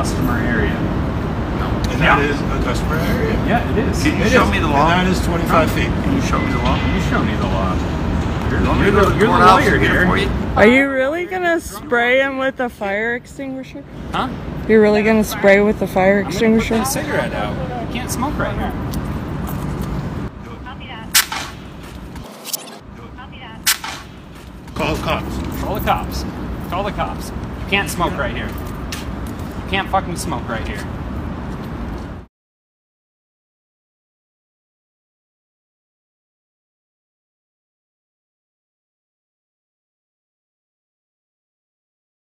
customer area. And that is a customer area? Yeah, it is. Can you show me the law? And that is 25 feet. Can you show me the law? You show me the law. You're the lawyer here. Are you really going to spray him with a fire extinguisher? Huh? You're really going to spray with a fire extinguisher? I'm going to put a cigarette out. You can't smoke right here. Copy that. Copy that. Call the cops. Call the cops. Call the cops. You can't smoke right here. You can't fucking smoke right here.